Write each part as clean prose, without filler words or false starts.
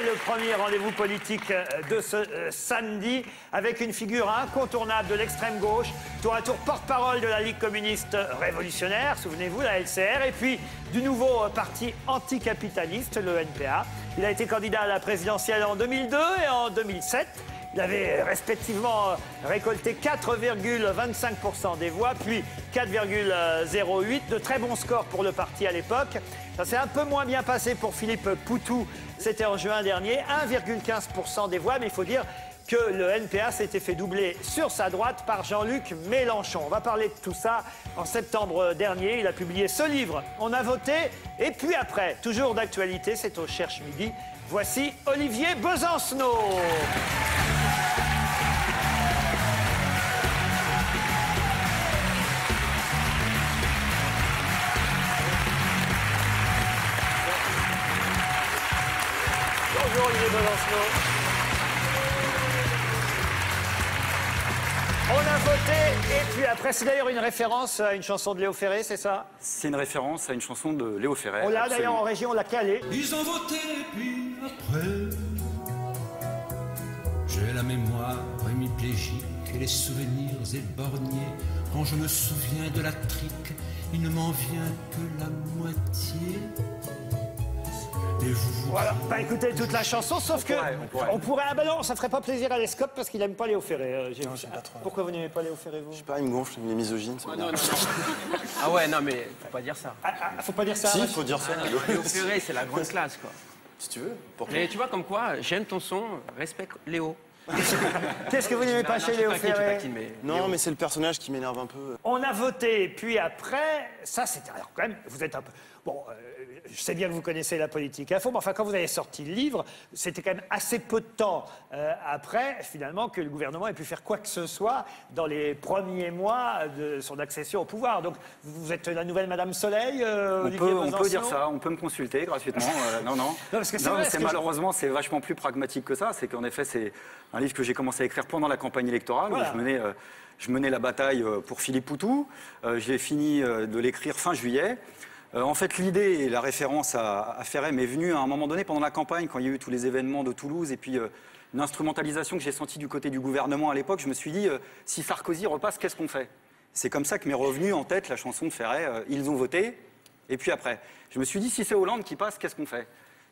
C'est le premier rendez-vous politique de ce samedi avec une figure incontournable de l'extrême gauche, tour à tour porte-parole de la Ligue communiste révolutionnaire, souvenez-vous, la LCR, et puis du nouveau parti anticapitaliste, le NPA. Il a été candidat à la présidentielle en 2002 et en 2007. Il avait respectivement récolté 4,25% des voix, puis 4,08%. De très bons scores pour le parti à l'époque. Ça s'est un peu moins bien passé pour Philippe Poutou. C'était en juin dernier, 1,15% des voix. Mais il faut dire que le NPA s'était fait doubler sur sa droite par Jean-Luc Mélenchon. On va parler de tout ça en septembre dernier. Il a publié ce livre. On a voté et puis après, toujours d'actualité, c'est au Cherche Midi. Voici Olivier Besancenot. Bonjour Olivier Besancenot. On a voté, et puis après, c'est d'ailleurs une référence à une chanson de Léo Ferré, c'est ça? C'est une référence à une chanson de Léo Ferré. On l'a d'ailleurs en région, on l'a calé. Ils ont voté, puis après, j'ai la mémoire hémiplégique et les souvenirs éborgnés. Quand je me souviens de la trique, il ne m'en vient que la moitié. Voilà, bah écoutez toute la chanson, sauf que on pourrait. Ah bah non, ça ferait pas plaisir à Lescope parce qu'il aime pas Léo Ferré. Non, pas trop... Pourquoi vous n'aimez pas Léo Ferré, vous? Je sais pas, il me gonfle, il est misogyne. Ah, non, non, non. Ah ouais, non mais faut pas dire ça. Ah, faut pas dire ça. Si, faut dire ça. Non, Léo Ferré, c'est la grande classe quoi. Si tu veux. Pourquoi? Mais tu vois comme quoi, j'aime ton son, respecte Léo. Qu'est-ce que vous n'aimez pas chez Léo Ferré? Non, mais c'est le personnage qui m'énerve un peu. On a voté, puis après, ça c'était... Alors quand même, vous êtes un peu... Bon, je sais bien que vous connaissez la politique à fond, mais enfin, quand vous avez sorti le livre, c'était quand même assez peu de temps après, finalement, que le gouvernement ait pu faire quoi que ce soit dans les premiers mois de son accession au pouvoir. Donc, vous êtes la nouvelle Madame Soleil, on peut dire ça, on peut me consulter gratuitement. Non, parce que c'est vrai, malheureusement, c'est vachement plus pragmatique que ça. C'est qu'en effet, c'est un livre que j'ai commencé à écrire pendant la campagne électorale, voilà. Où je menais la bataille pour Philippe Poutou. J'ai fini de l'écrire fin juillet. En fait, l'idée et la référence à Ferré m'est venue à un moment donné pendant la campagne, quand il y a eu tous les événements de Toulouse et puis une instrumentalisation que j'ai sentie du côté du gouvernement à l'époque. Je me suis dit, si Sarkozy repasse, qu'est-ce qu'on fait? C'est comme ça que m'est revenue en tête la chanson de Ferré, ils ont voté, et puis après. Je me suis dit, si c'est Hollande qui passe, qu'est-ce qu'on fait?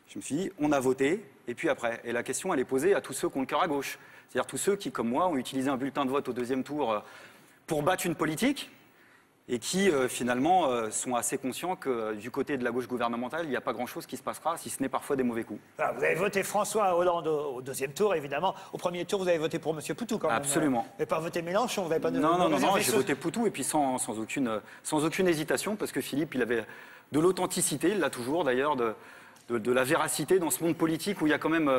Je me suis dit, on a voté, et puis après. Et la question, elle est posée à tous ceux qui ont le cœur à gauche. C'est-à-dire tous ceux qui, comme moi, ont utilisé un bulletin de vote au deuxième tour pour battre une politique, et qui, finalement, sont assez conscients que du côté de la gauche gouvernementale, il n'y a pas grand-chose qui se passera, si ce n'est parfois des mauvais coups. Alors, vous avez voté François Hollande au deuxième tour, évidemment. Au premier tour, vous avez voté pour M. Poutou, quand même. Absolument. Vous n'avez pas voté Mélenchon, vous n'avez pas... Non, j'ai voté Poutou, et puis sans aucune hésitation, parce que Philippe, il avait de l'authenticité, il l'a toujours, d'ailleurs, de la véracité dans ce monde politique où il y a quand même...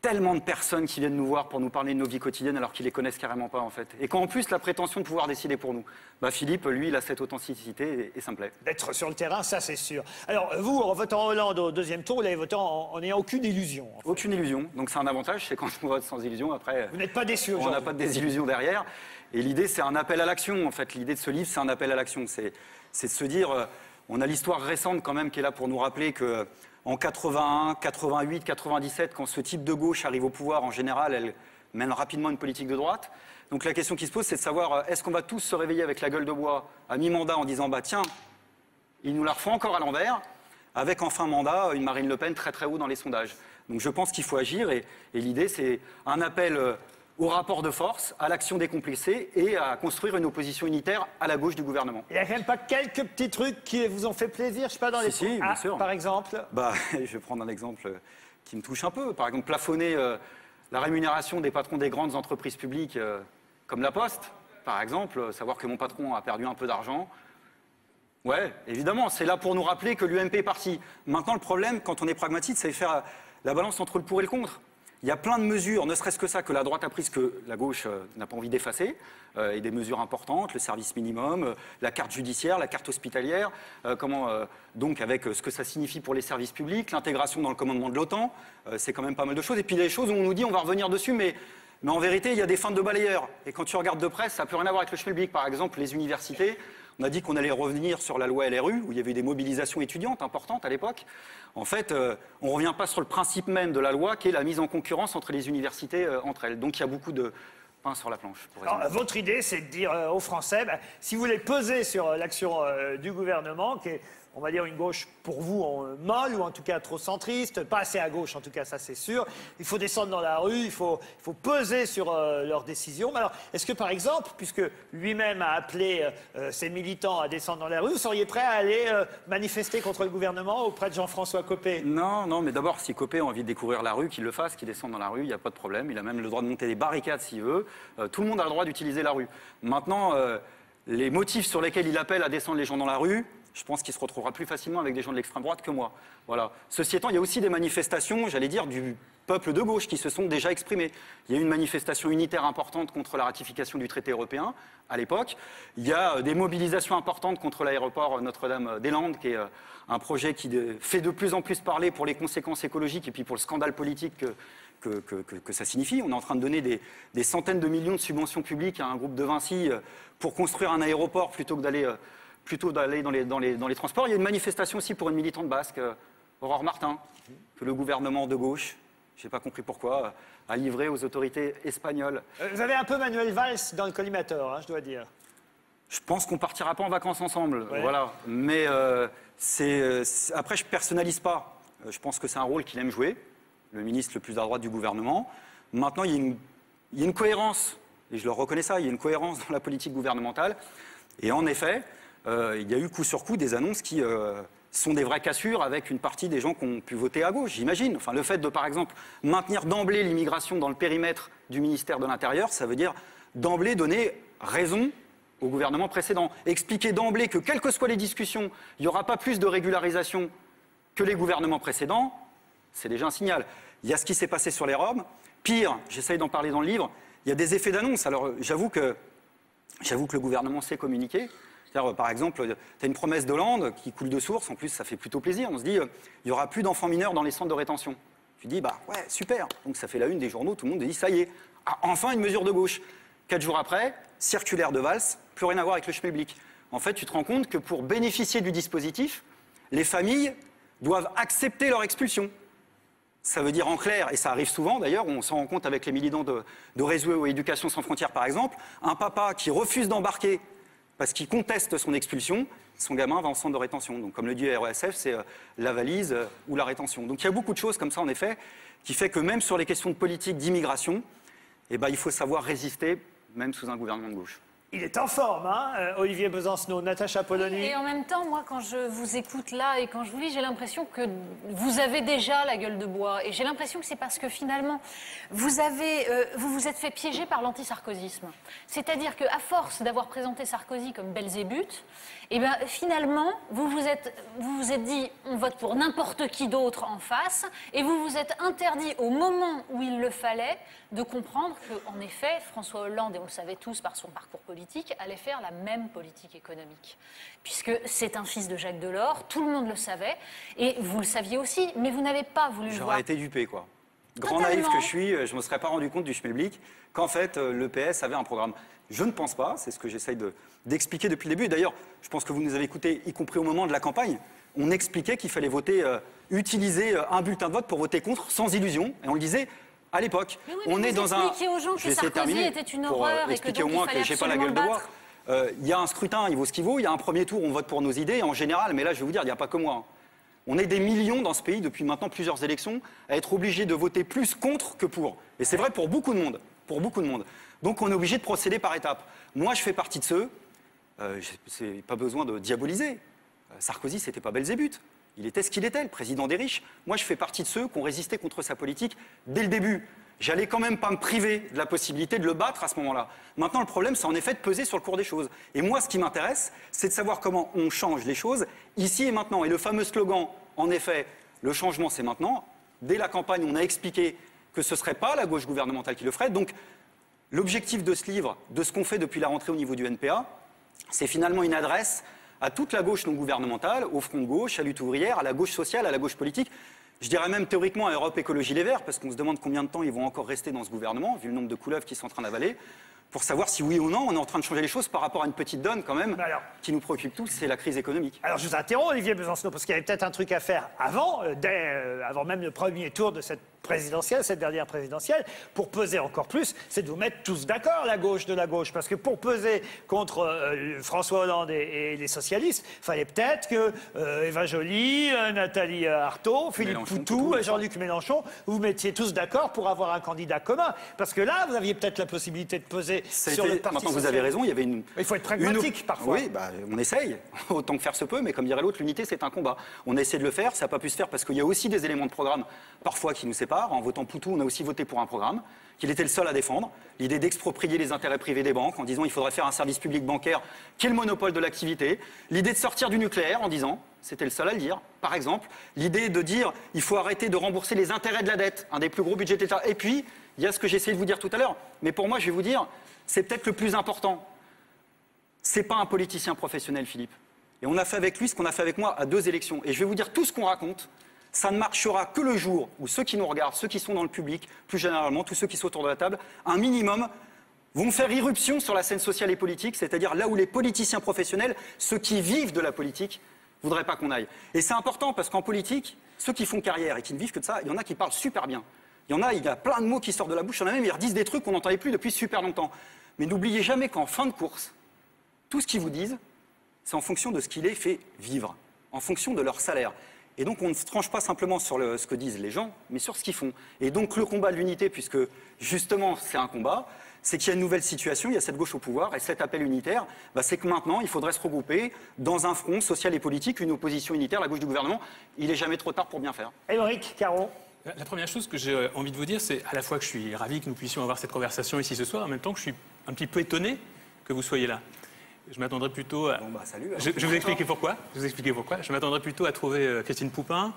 tellement de personnes qui viennent nous voir pour nous parler de nos vies quotidiennes alors qu'ils les connaissent carrément pas, en fait. Et qu'en plus, la prétention de pouvoir décider pour nous. Bah, Philippe, lui, il a cette authenticité et ça me plaît. D'être sur le terrain, ça, c'est sûr. Alors, vous, en votant Hollande au deuxième tour, vous l'avez voté en n'ayant aucune illusion. En fait. Aucune illusion. Donc, c'est un avantage, c'est quand on vote sans illusion, après... Vous n'êtes pas déçu aujourd'hui. On n'a pas de désillusion derrière. Et l'idée, c'est un appel à l'action, en fait. L'idée de ce livre, c'est un appel à l'action. C'est de se dire... On a l'histoire récente, quand même, qui est là pour nous rappeler que... En 81, 88, 97, quand ce type de gauche arrive au pouvoir, en général, elle mène rapidement une politique de droite. Donc la question qui se pose, c'est de savoir, est-ce qu'on va tous se réveiller avec la gueule de bois à mi-mandat en disant, bah tiens, ils nous la refont encore à l'envers, avec en fin mandat une Marine Le Pen très très haut dans les sondages. Donc je pense qu'il faut agir et l'idée, c'est un appel au rapport de force, à l'action décomplexée et à construire une opposition unitaire à la gauche du gouvernement. Il n'y a quand même pas quelques petits trucs qui vous ont fait plaisir, je sais pas, dans les... Si, bien sûr. Par exemple. Bah, je vais prendre un exemple qui me touche un peu. Par exemple, plafonner la rémunération des patrons des grandes entreprises publiques comme La Poste, par exemple, savoir que mon patron a perdu un peu d'argent. Ouais, évidemment, c'est là pour nous rappeler que l'UMP est parti. Maintenant, le problème, quand on est pragmatique, c'est faire la balance entre le pour et le contre. Il y a plein de mesures, ne serait-ce que ça, que la droite a prises, que la gauche n'a pas envie d'effacer, et des mesures importantes, le service minimum, la carte judiciaire, la carte hospitalière, donc avec ce que ça signifie pour les services publics, l'intégration dans le commandement de l'OTAN, c'est quand même pas mal de choses. Et puis il y a des choses où on nous dit on va revenir dessus, mais en vérité, il y a des fins de balayeurs. Et quand tu regardes de près, ça n'a plus rien à voir avec le schmilblick. Par exemple, les universités, On a dit qu'on allait revenir sur la loi LRU, où il y avait des mobilisations étudiantes importantes à l'époque. En fait, on ne revient pas sur le principe même de la loi, qui est la mise en concurrence entre les universités entre elles. Donc il y a beaucoup de pain sur la planche. Alors, votre idée, c'est de dire aux Français, bah, si vous voulez peser sur l'action du gouvernement, qui est, on va dire, une gauche pour vous molle, ou en tout cas trop centriste, pas assez à gauche en tout cas, ça c'est sûr. Il faut descendre dans la rue, il faut peser sur leurs décisions. Mais alors, est-ce que par exemple, puisque lui-même a appelé ses militants à descendre dans la rue, vous seriez prêt à aller manifester contre le gouvernement auprès de Jean-François Copé? Non, non, mais d'abord, si Copé a envie de découvrir la rue, qu'il le fasse, qu'il descende dans la rue, il n'y a pas de problème. Il a même le droit de monter des barricades s'il veut. Tout le monde a le droit d'utiliser la rue. Maintenant, les motifs sur lesquels il appelle à descendre les gens dans la rue, je pense qu'il se retrouvera plus facilement avec des gens de l'extrême droite que moi. Voilà. Ceci étant, il y a aussi des manifestations, j'allais dire, du peuple de gauche qui se sont déjà exprimés. Il y a eu une manifestation unitaire importante contre la ratification du traité européen, à l'époque. Il y a des mobilisations importantes contre l'aéroport Notre-Dame-des-Landes, qui est un projet qui fait de plus en plus parler pour les conséquences écologiques et puis pour le scandale politique que ça signifie. On est en train de donner des centaines de millions de subventions publiques à un groupe de Vinci pour construire un aéroport plutôt que d'aller... dans les transports. Il y a une manifestation aussi pour une militante basque, Aurore Martin, que le gouvernement de gauche, je n'ai pas compris pourquoi, a livré aux autorités espagnoles. Vous avez un peu Manuel Valls dans le collimateur, hein, je dois dire. Je pense qu'on ne partira pas en vacances ensemble, ouais. Voilà. Mais après, je ne personnalise pas. Je pense que c'est un rôle qu'il aime jouer, le ministre le plus à droite du gouvernement. Maintenant, il y a une cohérence, et je leur reconnais ça, il y a une cohérence dans la politique gouvernementale. Et en effet... il y a eu coup sur coup des annonces qui sont des vraies cassures avec une partie des gens qui ont pu voter à gauche, j'imagine. Enfin, le fait de, par exemple, maintenir d'emblée l'immigration dans le périmètre du ministère de l'Intérieur, ça veut dire d'emblée donner raison au gouvernement précédent. Expliquer d'emblée que, quelles que soient les discussions, il n'y aura pas plus de régularisation que les gouvernements précédents, c'est déjà un signal. Il y a ce qui s'est passé sur les Roms. Pire, j'essaye d'en parler dans le livre, il y a des effets d'annonce. Alors, j'avoue que le gouvernement sait communiquer. Par exemple, tu as une promesse d'Hollande qui coule de source, en plus ça fait plutôt plaisir. On se dit, il n'y aura plus d'enfants mineurs dans les centres de rétention. Tu dis, bah ouais, super. Donc ça fait la une des journaux, tout le monde dit, ça y est, ah, enfin une mesure de gauche. 4 jours après, circulaire de Valls, plus rien à voir avec le schmilblick. En fait, tu te rends compte que pour bénéficier du dispositif, les familles doivent accepter leur expulsion. Ça veut dire en clair, et ça arrive souvent d'ailleurs, on s'en rend compte avec les militants de Réseau Éducation Sans Frontières par exemple, un papa qui refuse d'embarquer parce qu'il conteste son expulsion, son gamin va en centre de rétention. Donc, comme le dit RESF, c'est la valise ou la rétention. Donc il y a beaucoup de choses comme ça, en effet, qui fait que même sur les questions de politique, d'immigration, eh ben, il faut savoir résister, même sous un gouvernement de gauche. Il est en forme, hein, Olivier Besancenot, Natacha Polony. Et en même temps, moi, quand je vous écoute là et quand je vous lis, j'ai l'impression que vous avez déjà la gueule de bois. Et j'ai l'impression que c'est parce que finalement, vous vous êtes fait piéger par l'anti-sarkozysme. C'est-à-dire qu'à force d'avoir présenté Sarkozy comme Belzébuth, eh bien, finalement, vous vous êtes dit, on vote pour n'importe qui d'autre en face, et vous vous êtes interdit, au moment où il le fallait, de comprendre qu'en effet, François Hollande, et on le savait tous par son parcours politique, allait faire la même politique économique. Puisque c'est un fils de Jacques Delors, tout le monde le savait, et vous le saviez aussi, mais vous n'avez pas voulu le voir. J'aurais été dupé, quoi. Grand naïf que je suis, je ne me serais pas rendu compte du schmilblick qu'en fait, le PS avait un programme. Je ne pense pas, c'est ce que j'essaye d'expliquer depuis le début. D'ailleurs, je pense que vous nous avez écoutés, y compris au moment de la campagne. On expliquait qu'il fallait voter, utiliser un bulletin de vote pour voter contre, sans illusion. Et on le disait à l'époque. Oui, on est dans un... Expliquer aux gens que Sarkozy était une horreur pour expliquer et que donc, au moins que j'ai pas la gueule de bois. Il y a un scrutin, il vaut ce qu'il vaut. Il y a un premier tour, on vote pour nos idées en général. Mais là, je vais vous dire, il n'y a pas que moi. On est des millions dans ce pays depuis maintenant plusieurs élections à être obligés de voter plus contre que pour. Et c'est vrai pour beaucoup de monde. Pour beaucoup de monde. Donc on est obligé de procéder par étapes. Moi, je fais partie de ceux. C'est pas besoin de diaboliser. Sarkozy, c'était pas Belzébuth. Il était ce qu'il était, le président des riches. Moi, je fais partie de ceux qui ont résisté contre sa politique dès le début. J'allais quand même pas me priver de la possibilité de le battre à ce moment-là. Maintenant, le problème, c'est en effet de peser sur le cours des choses. Et moi, ce qui m'intéresse, c'est de savoir comment on change les choses ici et maintenant. Et le fameux slogan, en effet, le changement, c'est maintenant. Dès la campagne, on a expliqué que ce ne serait pas la gauche gouvernementale qui le ferait. Donc, l'objectif de ce livre, de ce qu'on fait depuis la rentrée au niveau du NPA, c'est finalement une adresse à toute la gauche non gouvernementale, au front de gauche, à Lutte Ouvrière, à la gauche sociale, à la gauche politique, je dirais même théoriquement à Europe Écologie Les Verts, parce qu'on se demande combien de temps ils vont encore rester dans ce gouvernement, vu le nombre de couleuvres qui sont en train d'avaler, pour savoir si oui ou non on est en train de changer les choses par rapport à une petite donne quand même qui nous préoccupe tous, c'est la crise économique. Alors je vous interromps Olivier Besancenot parce qu'il y avait peut-être un truc à faire avant, avant même le premier tour de cette présidentielle, cette dernière présidentielle, pour peser encore plus, c'est de vous mettre tous d'accord, la gauche de la gauche, parce que pour peser contre François Hollande et les socialistes, il fallait peut-être que Eva Joly, Nathalie Arthaud, Philippe Poutou, Jean-Luc Mélenchon, vous mettiez tous d'accord pour avoir un candidat commun, parce que là, vous aviez peut-être la possibilité de peser sur le parti socialiste. Vous avez raison, il y avait une... Il faut être pragmatique parfois. Oui, bah, on essaye, autant que faire se peut, mais comme dirait l'autre, l'unité c'est un combat. On a essayé de le faire, ça n'a pas pu se faire, parce qu'il y a aussi des éléments de programme, parfois qui nous séparent. En votant Poutou, on a aussi voté pour un programme qu'il était le seul à défendre, l'idée d'exproprier les intérêts privés des banques en disant qu'il faudrait faire un service public bancaire qui est le monopole de l'activité, l'idée de sortir du nucléaire en disant, c'était le seul à le dire, par exemple, l'idée de dire il faut arrêter de rembourser les intérêts de la dette, un des plus gros budgets de l'État. Et puis, il y a ce que j'ai essayé de vous dire tout à l'heure, mais pour moi, je vais vous dire, c'est peut-être le plus important. C'est pas un politicien professionnel, Philippe. Et on a fait avec lui ce qu'on a fait avec moi à 2 élections. Et je vais vous dire tout ce qu'on raconte. Ça ne marchera que le jour où ceux qui nous regardent, ceux qui sont dans le public, plus généralement, tous ceux qui sont autour de la table, un minimum, vont faire irruption sur la scène sociale et politique, c'est-à-dire là où les politiciens professionnels, ceux qui vivent de la politique, ne voudraient pas qu'on aille. Et c'est important parce qu'en politique, ceux qui font carrière et qui ne vivent que de ça, il y en a qui parlent super bien. Il y a plein de mots qui sortent de la bouche, il y en a même qui disent des trucs qu'on n'entendait plus depuis super longtemps. Mais n'oubliez jamais qu'en fin de course, tout ce qu'ils vous disent, c'est en fonction de ce qui les fait vivre, en fonction de leur salaire. Et donc on ne se tranche pas simplement sur ce que disent les gens, mais sur ce qu'ils font. Et donc le combat de l'unité, puisque justement c'est un combat, c'est qu'il y a une nouvelle situation, il y a cette gauche au pouvoir, et cet appel unitaire, bah, c'est que maintenant il faudrait se regrouper dans un front social et politique, une opposition unitaire, la gauche du gouvernement, il n'est jamais trop tard pour bien faire. Émeric Caron. La première chose que j'ai envie de vous dire, c'est à la fois que je suis ravi que nous puissions avoir cette conversation ici ce soir, en même temps que je suis un petit peu étonné que vous soyez là. Je m'attendrais plutôt à... Bon bah salut, je vais vous expliquer pourquoi. Je m'attendrais plutôt à trouver Christine Poupin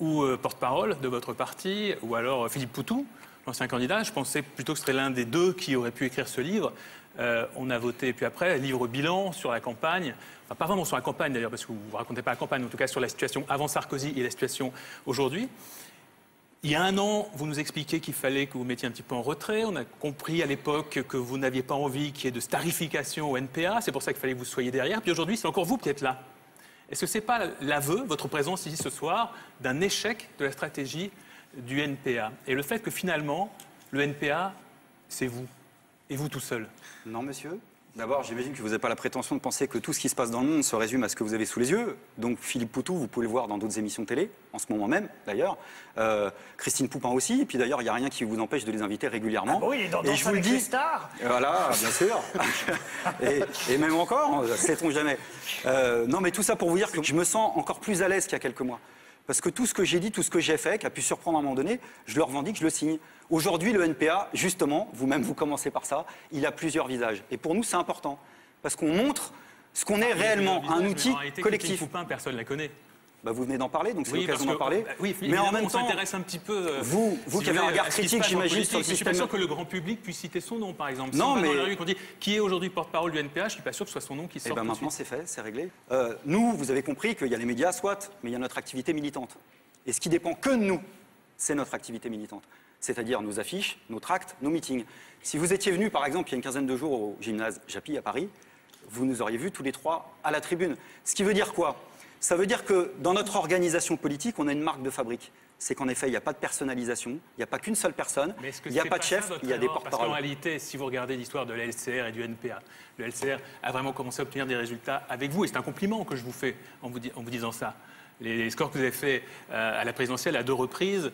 ou porte-parole de votre parti, ou alors Philippe Poutou, l'ancien candidat. Je pensais plutôt que ce serait l'un des deux qui aurait pu écrire ce livre. On a voté, puis après, livre bilan sur la campagne. Enfin, pas vraiment sur la campagne d'ailleurs, parce que vous ne racontez pas la campagne, en tout cas sur la situation avant Sarkozy et la situation aujourd'hui. Il y a 1 an, vous nous expliquiez qu'il fallait que vous mettiez un petit peu en retrait. On a compris à l'époque que vous n'aviez pas envie qu'il y ait de starification au NPA. C'est pour ça qu'il fallait que vous soyez derrière. Puis aujourd'hui, c'est encore vous qui êtes là. Est-ce que ce n'est pas l'aveu, votre présence ici ce soir, d'un échec de la stratégie du NPA? Et le fait que finalement, le NPA, c'est vous. Et vous tout seul. Non, monsieur. D'abord, j'imagine que vous n'avez pas la prétention de penser que tout ce qui se passe dans le monde se résume à ce que vous avez sous les yeux. Donc Philippe Poutou, vous pouvez le voir dans d'autres émissions télé, en ce moment même d'ailleurs. Christine Poupin aussi. Et puis d'ailleurs, il n'y a rien qui vous empêche de les inviter régulièrement. Ah bon, il est dans Danse avec les stars. Voilà, bien sûr. et même encore, sait-on jamais. Non mais tout ça pour vous dire que je me sens encore plus à l'aise qu'il y a quelques mois. Parce que tout ce que j'ai dit, tout ce que j'ai fait, qui a pu surprendre à un moment donné, je le revendique, je le signe. Aujourd'hui, le NPA, justement, vous-même vous commencez par ça, il a plusieurs visages. Et pour nous, c'est important. Parce qu'on montre ce qu'on est réellement, un outil collectif. Poupin, personne ne la connaît. Bah, vous venez d'en parler, donc c'est l'occasion d'en parler. Oui, mais en même temps, un petit peu, vous qui avez un regard critique, j'imagine, sur le système. Je ne suis pas sûr que le grand public puisse citer son nom, par exemple. Non, mais... Dans la rue, on dit qui est aujourd'hui porte-parole du NPA, je ne suis pas sûr que ce soit son nom qui sorte. Eh bien maintenant, c'est fait, c'est réglé. Nous, vous avez compris qu'il y a les médias, soit, mais il y a notre activité militante. Et ce qui dépend que de nous, c'est notre activité militante. C'est-à-dire nos affiches, nos tracts, nos meetings. Si vous étiez venu, par exemple, il y a une 15aine de jours au gymnase Japy à Paris, vous nous auriez vus tous les 3 à la tribune. Ce qui veut dire quoi ? Ça veut dire que dans notre organisation politique, on a une marque de fabrique. C'est qu'en effet, il n'y a pas de personnalisation, il n'y a pas qu'une seule personne, il n'y a pas de chef, il y a des porte-parole. Parce qu'en réalité, si vous regardez l'histoire de la LCR et du NPA, le LCR a vraiment commencé à obtenir des résultats avec vous. Et c'est un compliment que je vous fais en vous disant ça. Les scores que vous avez faits à la présidentielle à 2 reprises,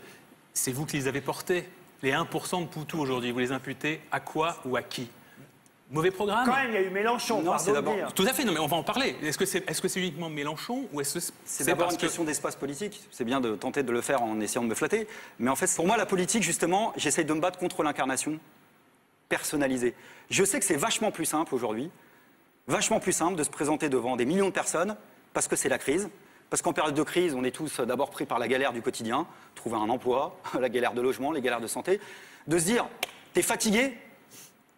c'est vous qui les avez portés. Les 1% de Poutou aujourd'hui, vous les imputez à quoi ou à qui ? Mauvais programme. Quand même, il y a eu Mélenchon. Non, c'est d'abord. Tout à fait, non, mais on va en parler. Est-ce que c'est uniquement Mélenchon ou est-ce que c'est d'abord une question d'espace politique? C'est bien de tenter de le faire en essayant de me flatter, mais en fait, pour moi, la politique, justement, j'essaye de me battre contre l'incarnation personnalisée. Je sais que c'est vachement plus simple aujourd'hui, vachement plus simple de se présenter devant des millions de personnes parce que c'est la crise. Parce qu'en période de crise, on est tous d'abord pris par la galère du quotidien, trouver un emploi, la galère de logement, les galères de santé, de se dire, t'es fatigué,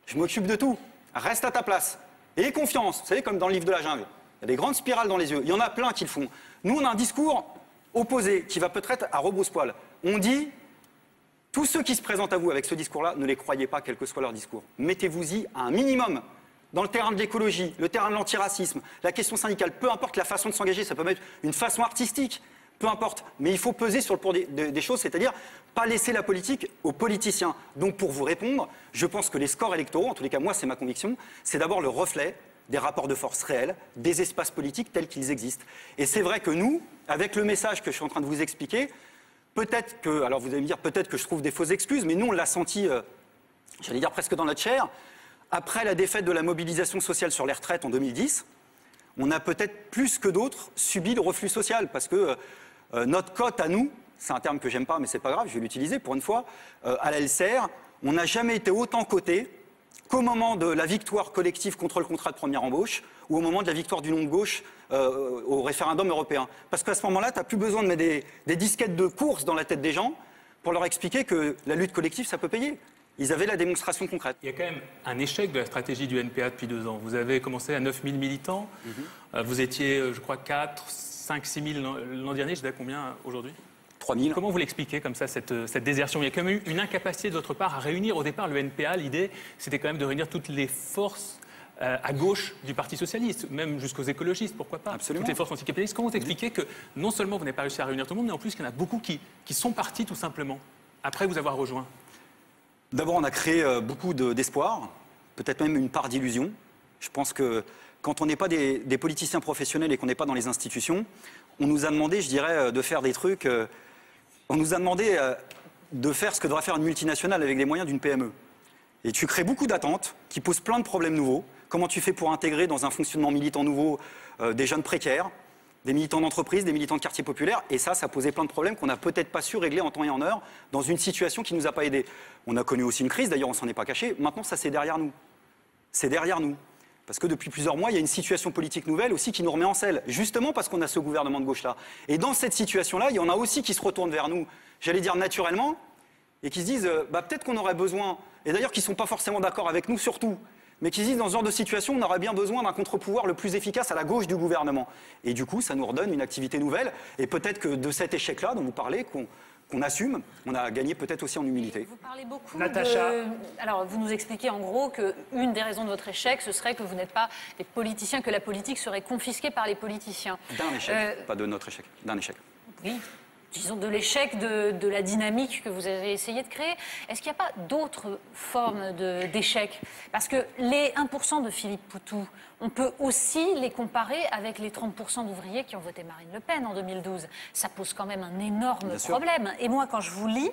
je m'occupe de tout. Reste à ta place. Et confiance, vous savez, comme dans le livre de la jungle. Il y a des grandes spirales dans les yeux. Il y en a plein qui le font. Nous, on a un discours opposé qui va peut-être à rebrousse-poil. On dit Tous ceux qui se présentent à vous avec ce discours-là, ne les croyez pas, quel que soit leur discours. Mettez-vous-y à un minimum. Dans le terrain de l'écologie, le terrain de l'antiracisme, la question syndicale, peu importe la façon de s'engager, ça peut être une façon artistique, peu importe. Mais il faut peser sur le pour des choses, c'est-à-dire pas laisser la politique aux politiciens. Donc pour vous répondre, je pense que les scores électoraux, en tous les cas moi c'est ma conviction, c'est d'abord le reflet des rapports de force réels, des espaces politiques tels qu'ils existent. Et c'est vrai que nous, avec le message que je suis en train de vous expliquer, peut-être que, alors vous allez me dire, peut-être que je trouve des fausses excuses, mais nous on l'a senti, j'allais dire presque dans notre chair. Après la défaite de la mobilisation sociale sur les retraites en 2010, on a peut-être plus que d'autres subi le reflux social parce que notre cote à nous, c'est un terme que j'aime pas mais c'est pas grave, je vais l'utiliser pour une fois, à la LCR, on n'a jamais été autant coté qu'au moment de la victoire collective contre le contrat de première embauche ou au moment de la victoire du nom de gauche au référendum européen. Parce qu'à ce moment-là, tu n'as plus besoin de mettre des disquettes de course dans la tête des gens pour leur expliquer que la lutte collective, ça peut payer. Ils avaient la démonstration concrète. Il y a quand même un échec de la stratégie du NPA depuis 2 ans. Vous avez commencé à 9 000 militants. Vous étiez, je crois, 4, 5, 6 000 l'an dernier. Je dis à combien aujourd'hui ? 3 000. Comment vous l'expliquez comme ça, cette désertion ? Il y a quand même eu une incapacité de votre part à réunir au départ le NPA. L'idée, c'était quand même de réunir toutes les forces à gauche du Parti socialiste, même jusqu'aux écologistes, pourquoi pas ? Absolument. Toutes les forces anticapitalistes. Comment vous expliquez que non seulement vous n'avez pas réussi à réunir tout le monde, mais en plus qu'il y en a beaucoup qui sont partis tout simplement, après vous avoir rejoint ? D'abord, on a créé beaucoup d'espoir, peut-être même une part d'illusion. Je pense que quand on n'est pas des politiciens professionnels et qu'on n'est pas dans les institutions, on nous a demandé, je dirais, de faire des trucs... On nous a demandé de faire ce que devrait faire une multinationale avec les moyens d'une PME. Et tu crées beaucoup d'attentes qui posent plein de problèmes nouveaux. Comment tu fais pour intégrer dans un fonctionnement militant nouveau des jeunes précaires, des militants d'entreprise, des militants de quartier populaire, et ça posait plein de problèmes qu'on n'a peut-être pas su régler en temps et en heure dans une situation qui ne nous a pas aidés. On a connu aussi une crise, d'ailleurs on ne s'en est pas caché, maintenant ça c'est derrière nous. C'est derrière nous. Parce que depuis plusieurs mois, il y a une situation politique nouvelle aussi qui nous remet en selle, justement parce qu'on a ce gouvernement de gauche-là. Et dans cette situation-là, il y en a aussi qui se retournent vers nous, j'allais dire naturellement, et qui se disent peut-être qu'on aurait besoin, et d'ailleurs qui ne sont pas forcément d'accord avec nous surtout, mais qui disent dans ce genre de situation, on aurait bien besoin d'un contre-pouvoir le plus efficace à la gauche du gouvernement. Et du coup, ça nous redonne une activité nouvelle. Et peut-être que de cet échec-là dont vous parlez, qu'on assume, on a gagné peut-être aussi en humilité. Vous parlez beaucoup, Natacha. Alors, vous nous expliquez en gros qu'une des raisons de votre échec, ce serait que vous n'êtes pas des politiciens, que la politique serait confisquée par les politiciens. D'un échec, pas de notre échec, d'un échec. Oui. Disons de l'échec de la dynamique que vous avez essayé de créer. Est-ce qu'il n'y a pas d'autres formes d'échec ? Parce que les 1% de Philippe Poutou, on peut aussi les comparer avec les 30% d'ouvriers qui ont voté Marine Le Pen en 2012. Ça pose quand même un énorme problème. Et moi, quand je vous lis,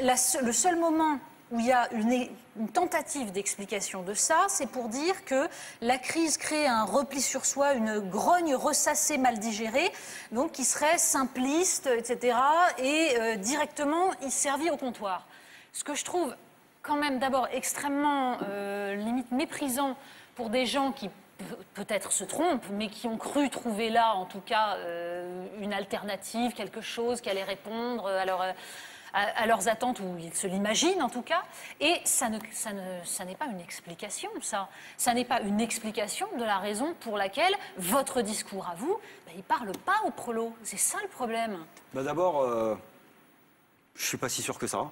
le seul moment où il y a une tentative d'explication de ça, c'est pour dire que la crise crée un repli sur soi, une grogne ressassée, mal digérée, donc qui serait simpliste, etc., et directement, il servit au comptoir. Ce que je trouve quand même d'abord extrêmement, limite méprisant pour des gens qui peut-être se trompent, mais qui ont cru trouver là, en tout cas, une alternative, quelque chose qui allait répondre à leur... à leurs attentes, ou ils se l'imaginent en tout cas, et ça n'est pas une explication, ça. Ça n'est pas une explication de la raison pour laquelle votre discours à vous, il ne parle pas aux prolos. C'est ça le problème. D'abord, je ne suis pas si sûr que ça.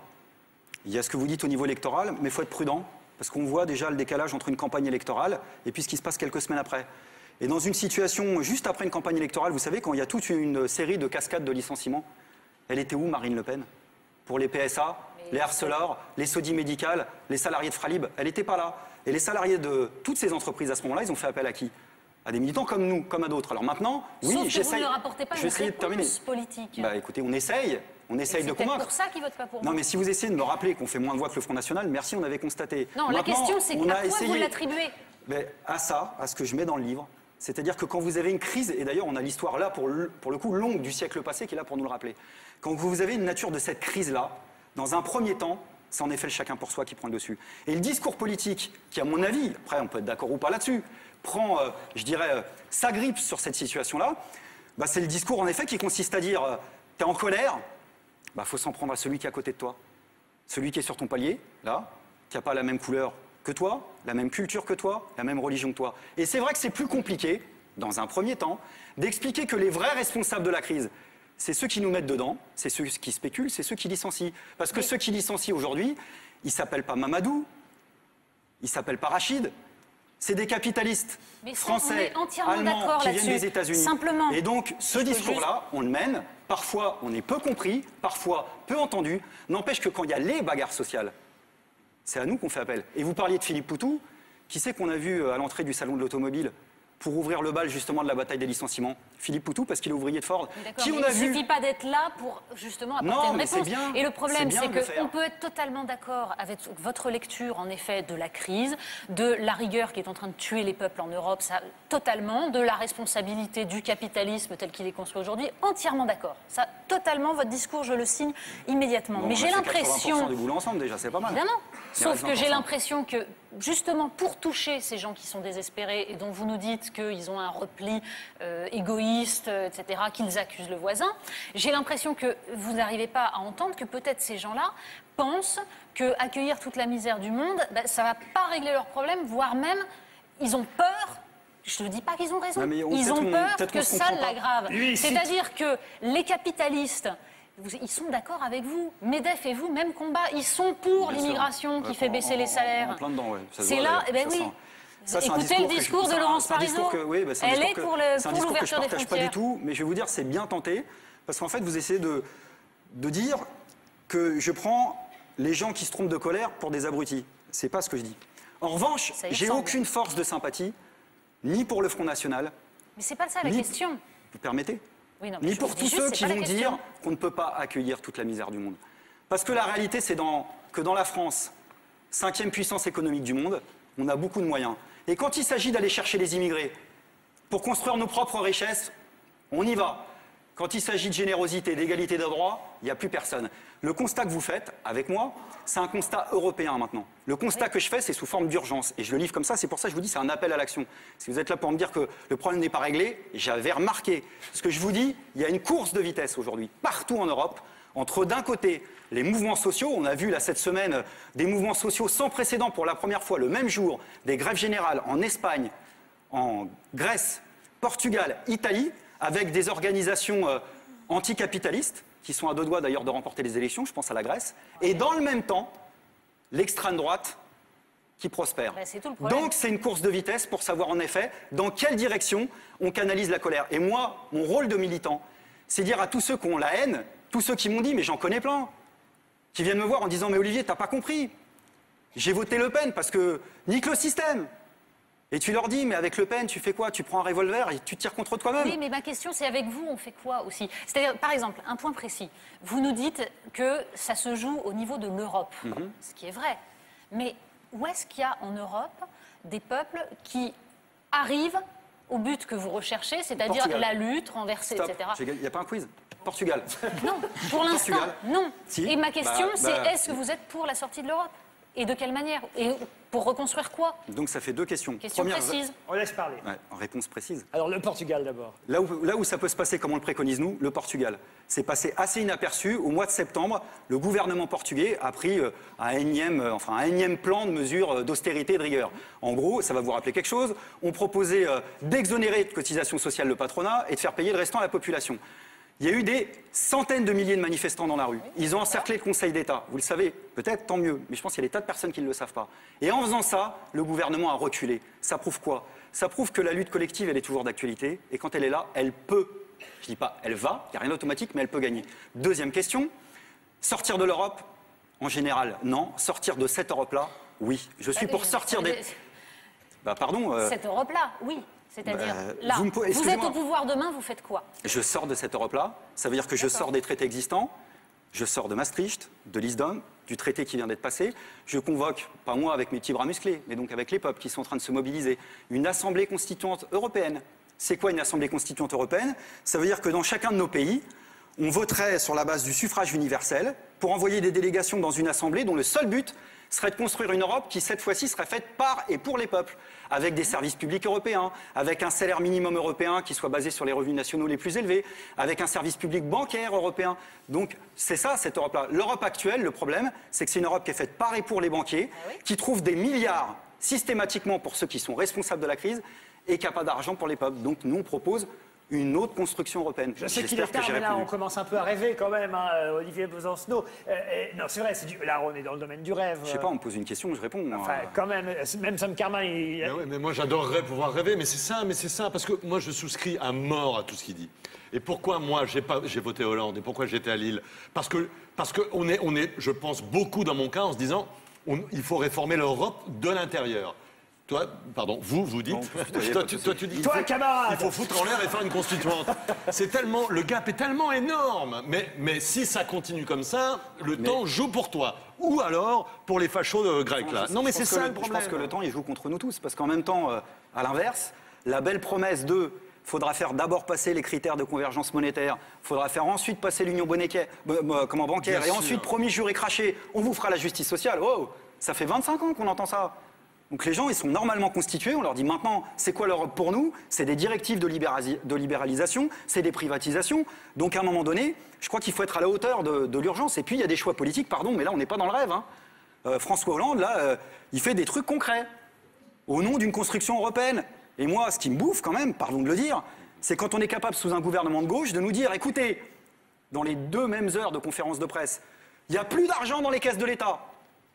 Il y a ce que vous dites au niveau électoral, mais il faut être prudent, parce qu'on voit déjà le décalage entre une campagne électorale et puis ce qui se passe quelques semaines après. Et dans une situation juste après une campagne électorale, vous savez, quand il y a toute une série de cascades de licenciements, elle était où, Marine Le Pen ? Pour les PSA, les harceleurs, les saudis médicales, les salariés de Fralib, elle n'était pas là. Et les salariés de toutes ces entreprises à ce moment-là, ils ont fait appel à qui ? À des militants comme nous, comme à d'autres. Alors maintenant, oui, j'essaye. J'essaye de terminer. Politique. Écoutez, on essaye de convaincre. C'est pour ça qu'ils votent pas pour moi. Non, mais si vous essayez de me rappeler qu'on fait moins de voix que le Front National, merci, on avait constaté. Non, maintenant, la question, c'est à quoi vous l'attribuez ? À ça, à ce que je mets dans le livre. C'est-à-dire que quand vous avez une crise, et d'ailleurs on a l'histoire là pour le coup longue du siècle passé qui est là pour nous le rappeler, quand vous avez une nature de cette crise-là, dans un premier temps, c'est en effet le chacun pour soi qui prend le dessus. Et le discours politique, qui à mon avis, après on peut être d'accord ou pas là-dessus, prend, je dirais, s'agrippe sur cette situation-là, c'est le discours en effet qui consiste à dire « t'es en colère, faut s'en prendre à celui qui est à côté de toi, celui qui est sur ton palier, là, qui n'a pas la même couleur ». Que toi, la même culture que toi, la même religion que toi. Et c'est vrai que c'est plus compliqué, dans un premier temps, d'expliquer que les vrais responsables de la crise, c'est ceux qui nous mettent dedans, c'est ceux qui spéculent, c'est ceux qui licencient. Parce que ceux qui licencient aujourd'hui, ils ne s'appellent pas Mamadou, ils ne s'appellent pas Rachid. C'est des capitalistes français, allemands qui viennent des États-Unis. Et donc, ce discours-là, on le mène. Parfois, on est peu compris, parfois peu entendu. N'empêche que quand il y a les bagarres sociales, c'est à nous qu'on fait appel. Et vous parliez de Philippe Poutou. Qui c'est qu'on a vu à l'entrée du salon de l'automobile pour ouvrir le bal justement de la bataille des licenciements? Philippe Poutou, parce qu'il est ouvrier de Ford. Qui on a vu... Il ne suffit pas d'être là pour justement apporter une réponse. Bien, et le problème, c'est qu'on peut être totalement d'accord avec votre lecture, en effet, de la crise, de la rigueur qui est en train de tuer les peuples en Europe, ça, totalement, de la responsabilité du capitalisme tel qu'il est construit aujourd'hui, entièrement d'accord. Ça, totalement, votre discours, je le signe immédiatement. Bon, mais j'ai l'impression... 80% du boulot ensemble, déjà, c'est pas mal. Évidemment. Sauf que j'ai l'impression que, justement, pour toucher ces gens qui sont désespérés et dont vous nous dites qu'ils ont un repli égoïste, etc., qu'ils accusent le voisin. J'ai l'impression que vous n'arrivez pas à entendre que peut-être ces gens-là pensent qu'accueillir toute la misère du monde, bah, ça ne va pas régler leurs problèmes, voire même, ils ont peur. Je ne dis pas qu'ils ont raison. Ils ont peur que ça l'aggrave. C'est-à-dire que les capitalistes... Ils sont d'accord avec vous. MEDEF et vous, même combat. Ils sont pour l'immigration qui fait baisser les salaires. C'est là... Eh ben oui. Ça, écoutez le discours de Laurence Parisot. Oui, bah, elle est pour l'ouverture des frontières. Je ne partage pas du tout, mais je vais vous dire, c'est bien tenté. Parce qu'en fait, vous essayez de dire que je prends les gens qui se trompent de colère pour des abrutis. Ce n'est pas ce que je dis. En revanche, j'ai aucune force de sympathie, ni pour le Front National. Mais ce n'est pas ça la question. Vous permettez ? Oui, non, ni pour tous ceux qui vont dire qu'on ne peut pas accueillir toute la misère du monde. Parce que la réalité, c'est que dans la France, 5e puissance économique du monde, on a beaucoup de moyens. Et quand il s'agit d'aller chercher les immigrés pour construire nos propres richesses, on y va. Quand il s'agit de générosité, d'égalité de droits, il n'y a plus personne. Le constat que vous faites avec moi, c'est un constat européen maintenant. Le constat que je fais, c'est sous forme d'urgence. Et je le livre comme ça, c'est pour ça que je vous dis, c'est un appel à l'action. Si vous êtes là pour me dire que le problème n'est pas réglé, j'avais remarqué. Ce que je vous dis, il y a une course de vitesse aujourd'hui, partout en Europe, entre d'un côté les mouvements sociaux, on a vu là cette semaine des mouvements sociaux sans précédent pour la première fois, le même jour, des grèves générales en Espagne, en Grèce, Portugal, Italie, avec des organisations anticapitalistes, qui sont à deux doigts d'ailleurs de remporter les élections, je pense à la Grèce, et dans le même temps, l'extrême droite qui prospère. Ben, c'est tout le problème. Donc c'est une course de vitesse pour savoir en effet dans quelle direction on canalise la colère. Et moi, mon rôle de militant, c'est dire à tous ceux qui ont la haine, tous ceux qui m'ont dit, mais j'en connais plein, qui viennent me voir en disant, mais Olivier, t'as pas compris, j'ai voté Le Pen parce que nique le système. Et tu leur dis, mais avec Le Pen, tu fais quoi? Tu prends un revolver et tu tires contre toi-même. Oui, mais ma question, c'est avec vous, on fait quoi aussi? C'est-à-dire, par exemple, un point précis. Vous nous dites que ça se joue au niveau de l'Europe, ce qui est vrai. Mais où est-ce qu'il y a en Europe des peuples qui arrivent au but que vous recherchez, c'est-à-dire la lutte, renverser, etc. Il n'y a pas un quiz? Portugal. Non, pour l'instant, non. Si. Et ma question, c'est est-ce que vous êtes pour la sortie de l'Europe? Et de quelle manière? Et pour reconstruire quoi? Donc ça fait deux questions. Question précise. On laisse parler. Ouais, en réponse précise. Alors le Portugal d'abord. Là où ça peut se passer, comme on le préconise nous, le Portugal. C'est passé assez inaperçu. Au mois de septembre, le gouvernement portugais a pris un énième plan de mesures d'austérité et de rigueur. En gros, ça va vous rappeler quelque chose. On proposait d'exonérer de cotisations sociales le patronat et de faire payer le restant à la population. Il y a eu des centaines de milliers de manifestants dans la rue. Ils ont encerclé le Conseil d'État. Vous le savez, peut-être, tant mieux. Mais je pense qu'il y a des tas de personnes qui ne le savent pas. Et en faisant ça, le gouvernement a reculé. Ça prouve quoi? Ça prouve que la lutte collective, elle est toujours d'actualité. Et quand elle est là, elle peut. Je ne dis pas elle va, il n'y a rien d'automatique, mais elle peut gagner. Deuxième question, sortir de l'Europe, en général, non. Sortir de cette Europe-là, oui. Je suis pour sortir des... Bah pardon... Cette Europe-là, oui. C'est-à-dire, là, vous êtes au pouvoir demain, vous faites quoi? Je sors de cette Europe-là, ça veut dire que je sors des traités existants, je sors de Maastricht, de Lisbonne, du traité qui vient d'être passé, je convoque, pas moi avec mes petits bras musclés, mais donc avec les peuples qui sont en train de se mobiliser, une assemblée constituante européenne. C'est quoi une assemblée constituante européenne? Ça veut dire que dans chacun de nos pays, on voterait sur la base du suffrage universel pour envoyer des délégations dans une assemblée dont le seul but serait de construire une Europe qui, cette fois-ci, serait faite par et pour les peuples, avec des services publics européens, avec un salaire minimum européen qui soit basé sur les revenus nationaux les plus élevés, avec un service public bancaire européen. Donc, c'est ça, cette Europe-là. L'Europe actuelle, le problème, c'est que c'est une Europe qui est faite par et pour les banquiers, qui trouvent des milliards systématiquement pour ceux qui sont responsables de la crise et qui n'a pas d'argent pour les peuples. Donc, nous, on propose une autre construction européenne. Je sais qu'il est tard, mais là, on commence un peu à rêver quand même, hein, Olivier Besancenot. Non, c'est vrai, là, on est dans le domaine du rêve. Je sais pas, on me pose une question, je réponds. Enfin, quand même Sam Carman... Ben ouais, mais moi, j'adorerais pouvoir rêver, mais c'est ça, parce que moi, je souscris à mort à tout ce qu'il dit. Et pourquoi moi j'ai voté Hollande et pourquoi j'étais à Lille? Parce que on est je pense beaucoup dans mon cas en se disant il faut réformer l'Europe de l'intérieur. Toi, pardon, vous dites, toi tu dis, toi, camarade, il faut foutre en l'air et faire une constituante. C'est tellement, le gap est tellement énorme. Mais si ça continue comme ça, le temps joue pour toi. Ou alors pour les fachos grecs là. Non mais c'est ça le problème. Je pense que le temps il joue contre nous tous parce qu'en même temps, à l'inverse, la belle promesse de faudra faire d'abord passer les critères de convergence monétaire, faudra faire ensuite passer l'union bancaire, et ensuite, promis, juré, craché, on vous fera la justice sociale. Oh, ça fait 25 ans qu'on entend ça. Donc les gens, ils sont normalement constitués, on leur dit maintenant, c'est quoi l'Europe pour nous? C'est des directives de libéralisation, c'est des privatisations. Donc à un moment donné, je crois qu'il faut être à la hauteur de l'urgence. Et puis il y a des choix politiques, pardon, mais là on n'est pas dans le rêve. Hein. François Hollande, là, il fait des trucs concrets, au nom d'une construction européenne. Et moi, ce qui me bouffe quand même, pardon de le dire, c'est quand on est capable, sous un gouvernement de gauche, de nous dire, écoutez, dans les deux mêmes heures de conférence de presse, il n'y a plus d'argent dans les caisses de l'État.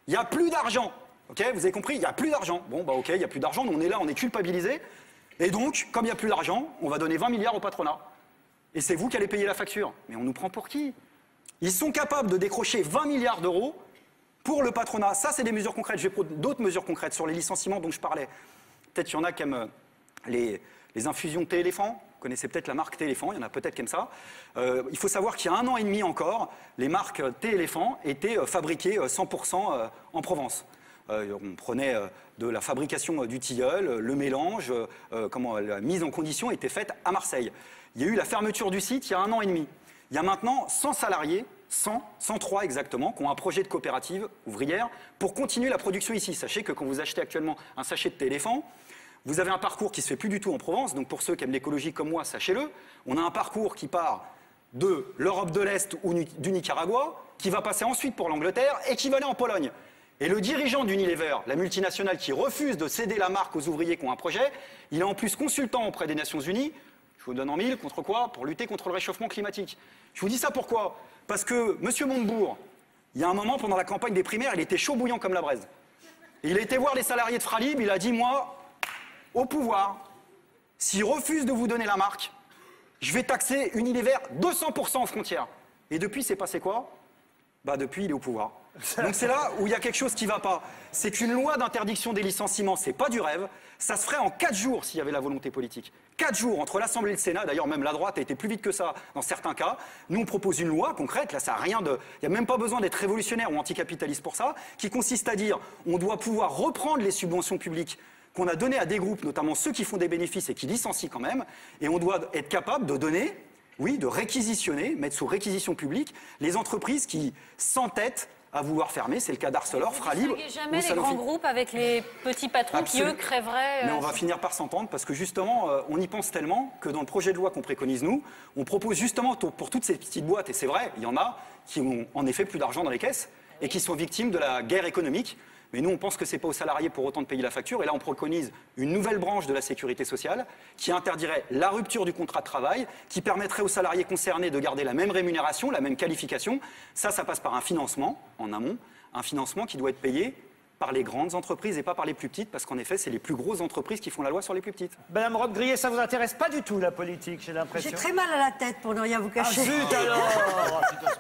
Il n'y a plus d'argent. OK, vous avez compris, il n'y a plus d'argent. Bon, bah OK, il n'y a plus d'argent, on est là, on est culpabilisés. Et donc, comme il n'y a plus d'argent, on va donner 20 milliards au patronat. Et c'est vous qui allez payer la facture. Mais on nous prend pour qui? Ils sont capables de décrocher 20 milliards d'euros pour le patronat. Ça, c'est des mesures concrètes. J'ai d'autres mesures concrètes sur les licenciements dont je parlais. Peut-être qu'il y en a qui aiment... Les infusions Téléphant, vous connaissez peut-être la marque Téléphant, il y en a peut-être comme ça. Il faut savoir qu'il y a 1 an et demi encore, les marques Téléphant étaient fabriquées 100% en Provence. On prenait de la fabrication du tilleul, le mélange, la mise en condition était faite à Marseille. Il y a eu la fermeture du site il y a 1 an et demi. Il y a maintenant 100 salariés, 103 exactement, qui ont un projet de coopérative ouvrière pour continuer la production ici. Sachez que quand vous achetez actuellement un sachet de Téléphant, vous avez un parcours qui ne se fait plus du tout en Provence, donc pour ceux qui aiment l'écologie comme moi, sachez-le, on a un parcours qui part de l'Europe de l'Est ou du Nicaragua, qui va passer ensuite pour l'Angleterre et qui va aller en Pologne. Et le dirigeant d'Unilever, la multinationale qui refuse de céder la marque aux ouvriers qui ont un projet, il est en plus consultant auprès des Nations Unies, je vous donne en mille, contre quoi? Pour lutter contre le réchauffement climatique. Je vous dis ça pourquoi? Parce que M. Montebourg, il y a un moment pendant la campagne des primaires, il était chaud bouillant comme la braise. Il a été voir les salariés de Fralib, il a dit, moi... au pouvoir, s'ils refusent de vous donner la marque, je vais taxer Unilever 200% aux frontières. Et depuis, c'est passé quoi? Bah depuis, il est au pouvoir. Donc c'est là où il y a quelque chose qui ne va pas. C'est qu'une loi d'interdiction des licenciements, c'est pas du rêve. Ça se ferait en 4 jours s'il y avait la volonté politique. 4 jours entre l'Assemblée et le Sénat. D'ailleurs, même la droite a été plus vite que ça dans certains cas. Nous, on propose une loi concrète. Là, ça a rien de... Il n'y a même pas besoin d'être révolutionnaire ou anticapitaliste pour ça, qui consiste à dire on doit pouvoir reprendre les subventions publiques qu'on a donné à des groupes, notamment ceux qui font des bénéfices et qui licencient quand même, et on doit être capable de donner, oui, de réquisitionner, mettre sous réquisition publique, les entreprises qui s'entêtent à vouloir fermer. C'est le cas d'Arcelor, Fralib... Vous ne jamais les grands groupes avec les petits patrons Absolument. Qui, eux, crèveraient... Mais on va finir par s'entendre, parce que justement, on y pense tellement que dans le projet de loi qu'on préconise, nous, on propose justement, pour toutes ces petites boîtes, et c'est vrai, il y en a qui ont en effet plus d'argent dans les caisses, et qui sont victimes de la guerre économique. Mais nous, on pense que ce n'est pas aux salariés pour autant de payer la facture. Et là, on préconise une nouvelle branche de la sécurité sociale qui interdirait la rupture du contrat de travail, qui permettrait aux salariés concernés de garder la même rémunération, la même qualification. Ça passe par un financement en amont, un financement qui doit être payé par les grandes entreprises et pas par les plus petites, parce qu'en effet, c'est les plus grosses entreprises qui font la loi sur les plus petites. Madame Roth-Grillet, ça ne vous intéresse pas du tout, la politique, j'ai l'impression. J'ai très mal à la tête, pour ne rien vous cacher. Ah zut,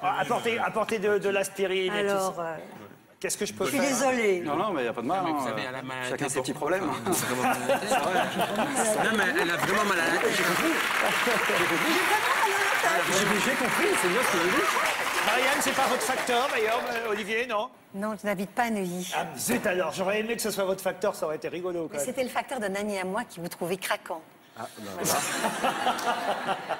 alors apportez de l'aspirine et tout ça. Qu'est-ce que je peux faire? Je suis désolée. Non, non, mais il n'y a pas de mal. Non, vous savez, elle a mal à la Chacun ses petits problèmes. C'est vraiment mal à la tête. Non, mais elle a vraiment mal à la tête. J'ai compris. J'ai compris, c'est bien ce que vous dites. Marianne, c'est pas votre facteur, d'ailleurs, Olivier, non? Non, je n'habite pas à Neuilly. Ah, zut alors, j'aurais aimé que ce soit votre facteur, ça aurait été rigolo. C'était le facteur d'un ami à moi qui vous trouvait craquant. Ah, ben voilà.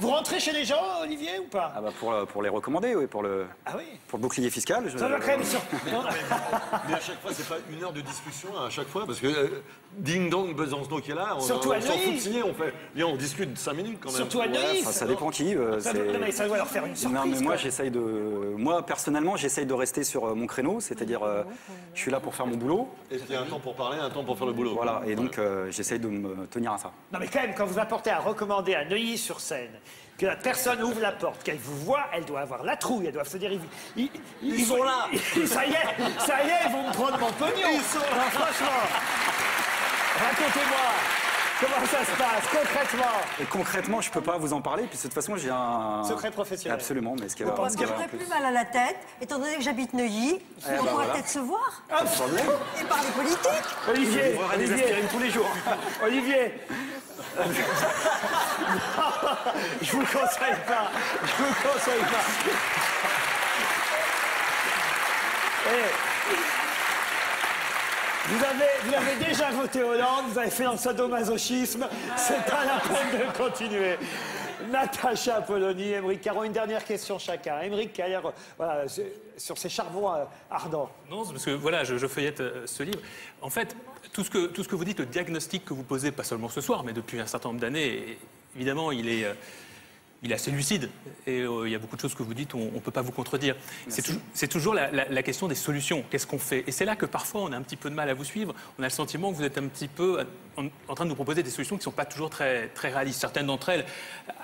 Vous rentrez chez les gens, Olivier, ou pas? Ah bah pour les recommander, oui, pour le bouclier fiscal. Ça va créer une surprise. Mais à chaque fois, c'est pas 1 heure de discussion à chaque fois, parce que ding dong Besancenot qui est là, on s'en fout de signer, on fait Bien, on discute 5 minutes quand même. Surtout à Neuilly. Ouais, ça dépend qui. Non, mais ça doit leur faire une surprise. Non, mais moi, j'essaye de... Moi, personnellement, j'essaye de rester sur mon créneau. C'est-à-dire, je suis là pour faire mon boulot. Et il y a un temps pour parler, un temps pour faire le boulot. Voilà, et donc j'essaye de me tenir à ça. Non, mais quand même, quand vous apportez à recommander à Neuilly-sur-Seine, que la personne ouvre la porte, qu'elle vous voit, elle doit avoir la trouille, elle doit se dire... Ils sont là. Ça y est, ils vont me prendre mon pognon. Ils sont là. Franchement, racontez-moi. Comment ça se passe, concrètement? Et concrètement, je ne peux pas vous en parler, puis de toute façon, j'ai un... secret professionnel. Absolument, mais ce qui va... Moi, j'aurais plus mal à la tête, étant donné que j'habite Neuilly, on pourrait peut-être se voir. Pas de problème. Et par les politiques. Olivier, on des aspirines tous les jours. Olivier. Je vous conseille pas. Je vous conseille pas. Vous avez déjà voté Hollande, vous avez fait dans le sadomasochisme, c'est pas la peine de continuer. Natacha Polony, Émeric Caron, une dernière question chacun. Émeric Caron, voilà, sur ces charbons ardents. Non, parce que voilà, je feuillette ce livre. En fait, tout ce que vous dites, le diagnostic que vous posez, pas seulement ce soir, mais depuis un certain nombre d'années, évidemment, il est assez lucide. Et il y a beaucoup de choses que vous dites, on ne peut pas vous contredire. C'est toujours la question des solutions. Qu'est-ce qu'on fait? Et c'est là que parfois, on a un petit peu de mal à vous suivre. On a le sentiment que vous êtes un petit peu en train de nous proposer des solutions qui ne sont pas toujours très, très réalistes. Certaines d'entre elles,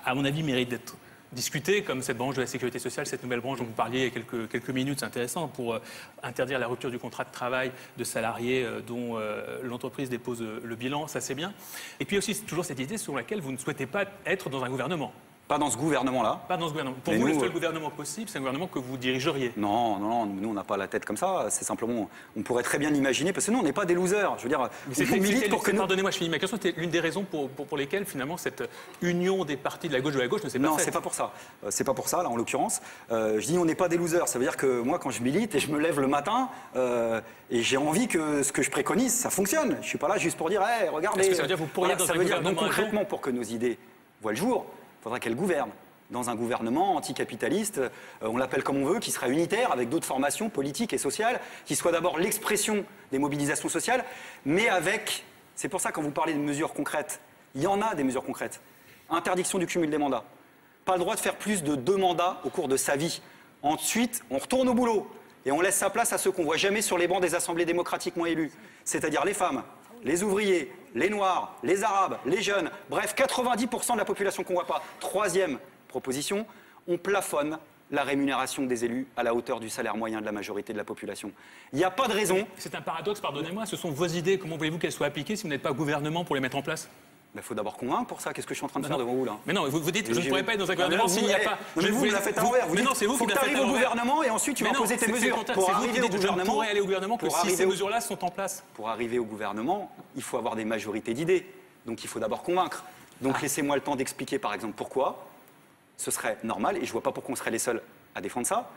à mon avis, méritent d'être discutées, comme cette branche de la sécurité sociale, cette nouvelle branche dont vous parliez il y a quelques minutes. C'est intéressant pour interdire la rupture du contrat de travail de salariés dont l'entreprise dépose le bilan. Ça, c'est bien. Et puis aussi, toujours cette idée selon laquelle vous ne souhaitez pas être dans un gouvernement. Pas dans ce gouvernement-là. Pas dans ce gouvernement. Pour vous, le seul gouvernement possible, c'est un gouvernement que vous dirigeriez. Non, non, non, nous, on n'a pas la tête comme ça. C'est simplement, on pourrait très bien l'imaginer, parce que nous, on n'est pas des losers. Je veux dire, on milite pour que nous... Pardonnez-moi, je finis ma question. C'était l'une des raisons pour lesquelles, finalement, cette union des partis de la gauche ne s'est pas faite. Non, c'est pas pour ça. C'est pas pour ça, là, en l'occurrence. Je dis, on n'est pas des losers. Ça veut dire que moi, quand je milite et je me lève le matin, et j'ai envie que ce que je préconise, ça fonctionne. Je suis pas là juste pour dire, hey, regardez. Est-ce que ça veut dire vous pourriez dans un gouvernement, donc, concrètement, pour que nos idées voient le jour, il faudrait qu'elle gouverne dans un gouvernement anticapitaliste, on l'appelle comme on veut, qui sera unitaire avec d'autres formations politiques et sociales, qui soit d'abord l'expression des mobilisations sociales, mais avec... C'est pour ça quand vous parlez de mesures concrètes, il y en a des mesures concrètes. Interdiction du cumul des mandats. Pas le droit de faire plus de 2 mandats au cours de sa vie. Ensuite, on retourne au boulot et on laisse sa place à ceux qu'on ne voit jamais sur les bancs des assemblées démocratiquement élues, c'est-à-dire les femmes, les ouvriers, les Noirs, les Arabes, les jeunes, bref, 90% de la population qu'on ne voit pas. 3e proposition, on plafonne la rémunération des élus à la hauteur du salaire moyen de la majorité de la population. Il n'y a pas de raison... C'est un paradoxe, pardonnez-moi, ce sont vos idées, comment voulez-vous qu'elles soient appliquées si vous n'êtes pas gouvernement pour les mettre en place? Il faut d'abord convaincre pour ça. Qu'est-ce que je suis en train de faire devant vous, là? Mais non, vous dites que je ne pourrais pas être dans un gouvernement s'il n'y a pas... Mais vous la faites à l'envers. Mais non, c'est vous qui la faites à l'envers. Il faut que tu arrives au gouvernement et ensuite tu vas imposer tes mesures. Pour arriver au gouvernement, je pourrais aller au gouvernement que si ces mesures-là sont en place. Pour arriver au gouvernement, il faut avoir des majorités d'idées. Donc il faut d'abord convaincre. Donc laissez-moi le temps d'expliquer, par exemple, pourquoi ce serait normal, et je ne vois pas pourquoi on serait les seuls à défendre ça,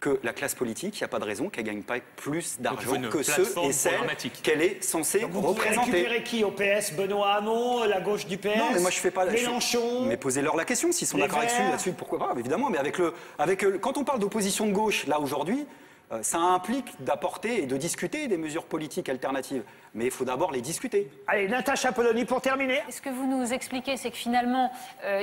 que la classe politique, il n'y a pas de raison qu'elle ne gagne pas plus d'argent que ceux et celles qu'elle est censée représenter. Vous récupérez qui au PS? Benoît Hamon, la gauche du PS? Non, mais moi je fais pas... Mélenchon? Mais posez-leur la question, s'ils sont d'accord là-dessus, pourquoi pas, évidemment. Mais quand on parle d'opposition de gauche, là, aujourd'hui, ça implique d'apporter et de discuter des mesures politiques alternatives. Mais il faut d'abord les discuter. Allez, Natacha Polony, pour terminer. Ce que vous nous expliquez, c'est que finalement,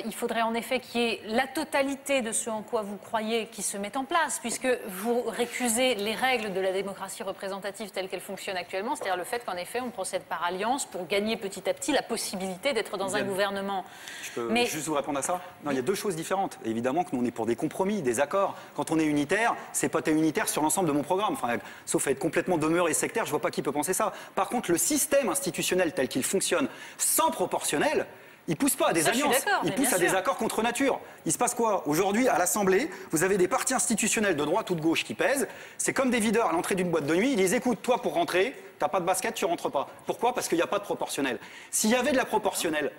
il faudrait en effet qu'il y ait la totalité de ce en quoi vous croyez qui se mette en place, puisque vous récusez les règles de la démocratie représentative telles qu'elles fonctionnent actuellement, c'est-à-dire le fait qu'en effet, on procède par alliance pour gagner petit à petit la possibilité d'être dans un gouvernement. Je peux juste vous répondre à ça? Non, il y a 2 choses différentes. Évidemment que nous, on est pour des compromis, des accords. Quand on est unitaire, c'est pas unitaire sur l'ensemble de mon programme. Enfin, sauf à être complètement demeure et sectaire, je vois pas qui peut penser ça. Par contre, le système institutionnel tel qu'il fonctionne, sans proportionnel, il ne pousse pas à des alliances, il pousse à des accords contre nature. Il se passe quoi? Aujourd'hui, à l'Assemblée, vous avez des partis institutionnels de droite ou de gauche qui pèsent. C'est comme des videurs à l'entrée d'une boîte de nuit. Ils les écoutent, toi, pour rentrer, t'as pas de basket, tu rentres pas. Pourquoi? Parce qu'il n'y a pas de proportionnel. S'il y avait de la proportionnelle,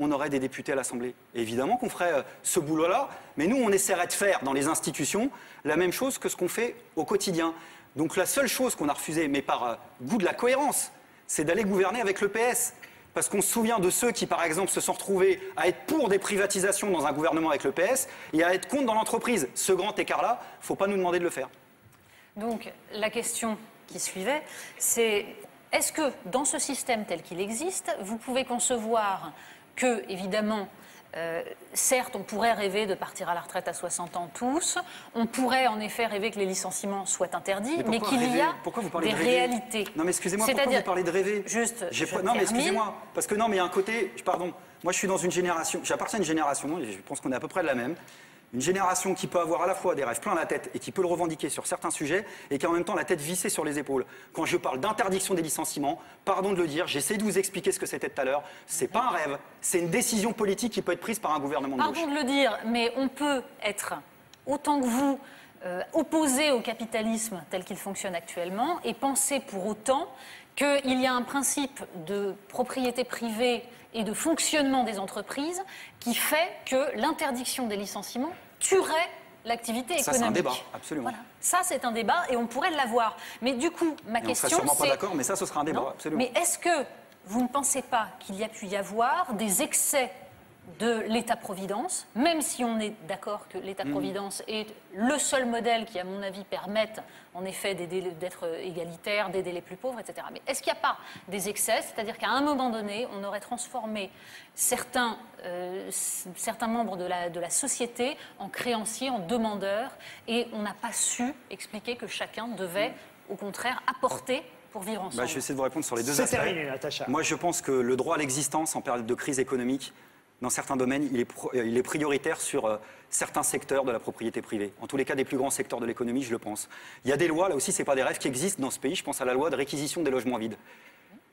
on aurait des députés à l'Assemblée. Évidemment qu'on ferait ce boulot-là, mais nous, on essaierait de faire dans les institutions la même chose que ce qu'on fait au quotidien. Donc la seule chose qu'on a refusée, mais par goût de la cohérence, c'est d'aller gouverner avec le PS. Parce qu'on se souvient de ceux qui, par exemple, se sont retrouvés à être pour des privatisations dans un gouvernement avec le PS et à être contre dans l'entreprise. Ce grand écart-là, il ne faut pas nous demander de le faire. Donc la question qui suivait, c'est est-ce que dans ce système tel qu'il existe, vous pouvez concevoir que, évidemment, certes, on pourrait rêver de partir à la retraite à 60 ans tous, on pourrait en effet rêver que les licenciements soient interdits, mais qu'il y a des réalités. Non mais excusez-moi, pourquoi vous parlez de rêver ? Juste, non mais excusez-moi, parce que non mais il y a un côté, pardon, moi je suis dans une génération, j'appartiens à une génération, je pense qu'on est à peu près de la même, une génération qui peut avoir à la fois des rêves plein la tête et qui peut le revendiquer sur certains sujets et qui a en même temps la tête vissée sur les épaules. Quand je parle d'interdiction des licenciements, pardon de le dire, j'essaie de vous expliquer ce que c'était tout à l'heure, c'est pas un rêve, c'est une décision politique qui peut être prise par un gouvernement de gauche. Pardon de le dire, mais on peut être, autant que vous, opposé au capitalisme tel qu'il fonctionne actuellement et penser pour autant qu'il y a un principe de propriété privée et de fonctionnement des entreprises qui fait que l'interdiction des licenciements tuerait l'activité économique. Ça, c'est un débat, absolument. Voilà. Ça, c'est un débat et on pourrait l'avoir. Mais du coup, ma question, c'est... On ne sera sûrement pas d'accord, mais ça, ce sera un débat, non, absolument. Mais est-ce que vous ne pensez pas qu'il y a pu y avoir des excès de l'État-providence, même si on est d'accord que l'État-providence est le seul modèle qui, à mon avis, permette en effet d'être égalitaire, d'aider les plus pauvres, etc. Mais est-ce qu'il n'y a pas des excès, c'est-à-dire qu'à un moment donné, on aurait transformé certains membres de la société en créanciers, en demandeurs, et on n'a pas su expliquer que chacun devait, au contraire, apporter pour vivre ensemble. Je vais essayer de vous répondre sur les deux aspects. C'est terminé, Natacha. Moi, je pense que le droit à l'existence en période de crise économique, dans certains domaines, il est prioritaire sur certains secteurs de la propriété privée. En tous les cas, des plus grands secteurs de l'économie, je le pense. Il y a des lois, là aussi, ce n'est pas des rêves, qui existent dans ce pays. Je pense à la loi de réquisition des logements vides,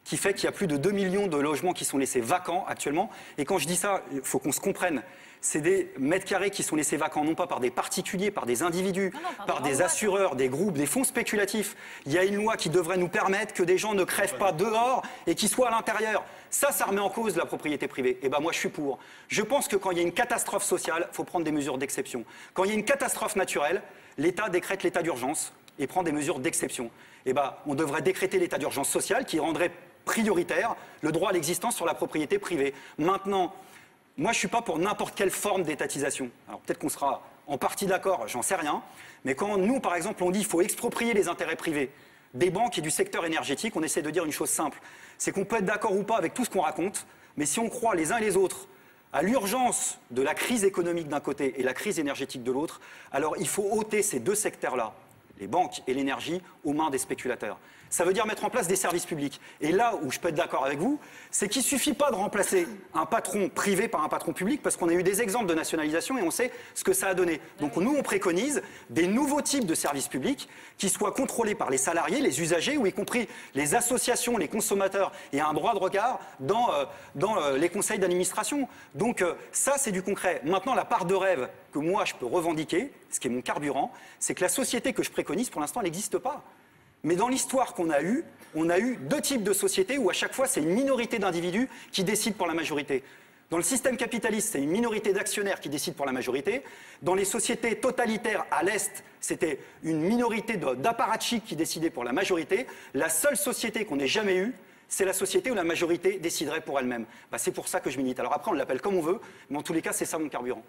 qui fait qu'il y a plus de 2 millions de logements qui sont laissés vacants actuellement. Et quand je dis ça, il faut qu'on se comprenne. C'est des mètres carrés qui sont laissés vacants, non pas par des particuliers, par des individus, par des assureurs, des groupes, des fonds spéculatifs. Il y a une loi qui devrait nous permettre que des gens ne crèvent pas dehors et qu'ils soient à l'intérieur. Ça, ça remet en cause la propriété privée. Et ben moi, je suis pour. Je pense que quand il y a une catastrophe sociale, il faut prendre des mesures d'exception. Quand il y a une catastrophe naturelle, l'État décrète l'état d'urgence et prend des mesures d'exception. Et ben, on devrait décréter l'état d'urgence sociale qui rendrait prioritaire le droit à l'existence sur la propriété privée. Maintenant, moi, je ne suis pas pour n'importe quelle forme d'étatisation. Alors peut-être qu'on sera en partie d'accord, j'en sais rien. Mais quand nous, par exemple, on dit qu'il faut exproprier les intérêts privés des banques et du secteur énergétique, on essaie de dire une chose simple. C'est qu'on peut être d'accord ou pas avec tout ce qu'on raconte, mais si on croit les uns et les autres à l'urgence de la crise économique d'un côté et la crise énergétique de l'autre, alors il faut ôter ces deux secteurs-là, les banques et l'énergie, aux mains des spéculateurs. Ça veut dire mettre en place des services publics. Et là où je peux être d'accord avec vous, c'est qu'il ne suffit pas de remplacer un patron privé par un patron public, parce qu'on a eu des exemples de nationalisation et on sait ce que ça a donné. Donc nous, on préconise des nouveaux types de services publics qui soient contrôlés par les salariés, les usagers, ou y compris les associations, les consommateurs, et un droit de regard dans les conseils d'administration. Donc ça, c'est du concret. Maintenant, la part de rêve que moi, je peux revendiquer, ce qui est mon carburant, c'est que la société que je préconise, pour l'instant, elle n'existe pas. Mais dans l'histoire qu'on a eue, on a eu deux types de sociétés où à chaque fois c'est une minorité d'individus qui décide pour la majorité. Dans le système capitaliste, c'est une minorité d'actionnaires qui décide pour la majorité. Dans les sociétés totalitaires à l'Est, c'était une minorité d'apparatchiks qui décidait pour la majorité. La seule société qu'on ait jamais eue, c'est la société où la majorité déciderait pour elle-même. C'est pour ça que je milite. Alors après, on l'appelle comme on veut, mais en tous les cas, c'est ça mon carburant.